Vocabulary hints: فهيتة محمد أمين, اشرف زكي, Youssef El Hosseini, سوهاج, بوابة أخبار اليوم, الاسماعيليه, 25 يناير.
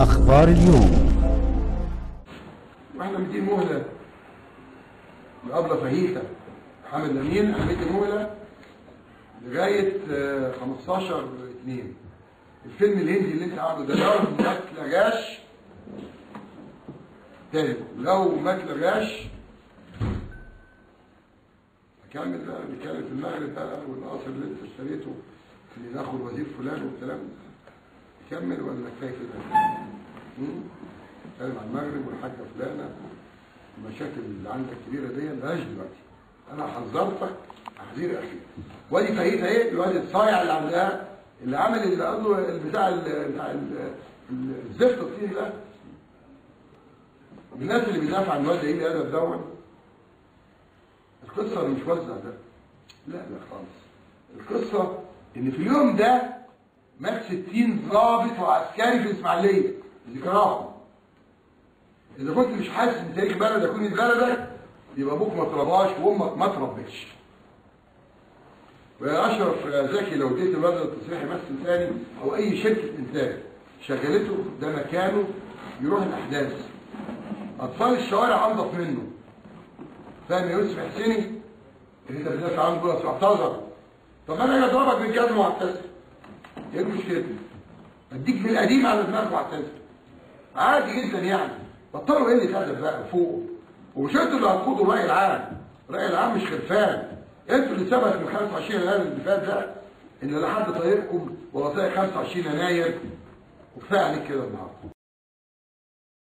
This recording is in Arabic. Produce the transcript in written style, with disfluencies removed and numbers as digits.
أخبار اليوم. واحنا مدين مهلة مقابلة فهيتة محمد أمين، احنا مدين مهلة لغاية 15/2. الفيلم الهندي اللي انت عامله ده لو ما اتلغاش تاني، لو ما اتلغاش هكمل بقى نتكلم في المغرب بقى والقصر اللي انت اشتريته اللي داخل وزير فلان والكلام ده. نكمل ولا كفايه كده؟ نتكلم عن المغرب والحاجه فلانه المشاكل اللي عندك كبيره دي ملهاش دلوقتي. انا حذرتك تحذير اخير. وادي فايده ايه؟ الواد الصايع اللي عندها اللي عمل اللي قال له البتاع بتاع الزفت الطين ده. الناس اللي بيدافع عن الواد ايه ده دوت؟ القصه مش وزع ده. لا لا خالص. القصه ان في اليوم ده مات 60 ضابط وعسكري في الاسماعيليه بذكراهم. اذا كنت مش حاسس بتاريخ بلدك وقيمه بلدك يبقى ابوك ما ترباش وامك ما تربتش. ويا اشرف زكي لو اديت الولد التصريح يمثل ثاني او اي شركه انتاج شغلته ده مكانه يروح الاحداث. اطفال الشوارع انضف منه. فاهم يا يوسف الحسيني؟ اللي انت بتدافع عنه دول معتذر. طب انا اضربك بالجزمه واعتذر. ايه المشكله؟ اديك في القديم على دماغك واعتذر. عادي جدا يعني. بطلوا ايه اللي تهدف بقى فوق. ومش انتوا اللي هتقودوا الراي العام. الراي العام مش خرفان. انتوا اللي ثبت من 25 يناير اللي فات ده ان لا حد طايقكم ولا طايق 25 يناير. وكفايه عليك كده النهارده.